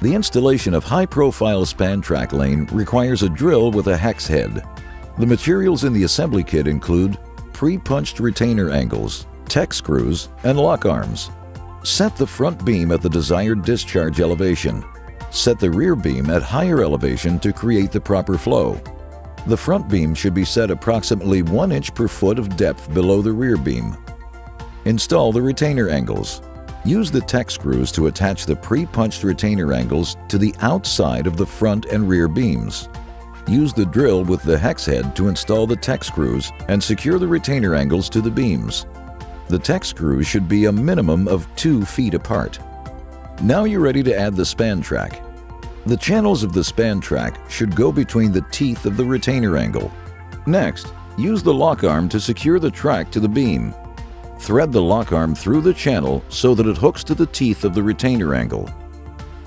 The installation of high-profile SpanTrack Lane requires a drill with a hex head. The materials in the assembly kit include pre-punched retainer angles, tech screws, and lock arms. Set the front beam at the desired discharge elevation. Set the rear beam at higher elevation to create the proper flow. The front beam should be set approximately 1 inch per foot of depth below the rear beam. Install the retainer angles. Use the tech screws to attach the pre-punched retainer angles to the outside of the front and rear beams. Use the drill with the hex head to install the tech screws and secure the retainer angles to the beams. The tech screws should be a minimum of 2 feet apart. Now you're ready to add the SpanTrack. The channels of the SpanTrack should go between the teeth of the retainer angle. Next, use the lock arm to secure the track to the beam. Thread the lock arm through the channel so that it hooks to the teeth of the retainer angle.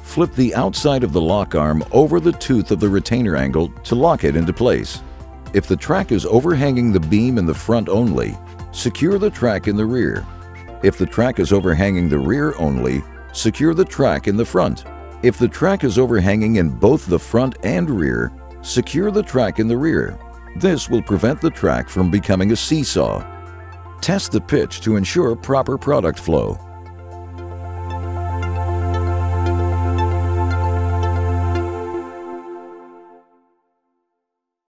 Flip the outside of the lock arm over the tooth of the retainer angle to lock it into place. If the track is overhanging the beam in the front only, secure the track in the rear. If the track is overhanging the rear only, secure the track in the front. If the track is overhanging in both the front and rear, secure the track in the rear. This will prevent the track from becoming a seesaw. Test the pitch to ensure proper product flow.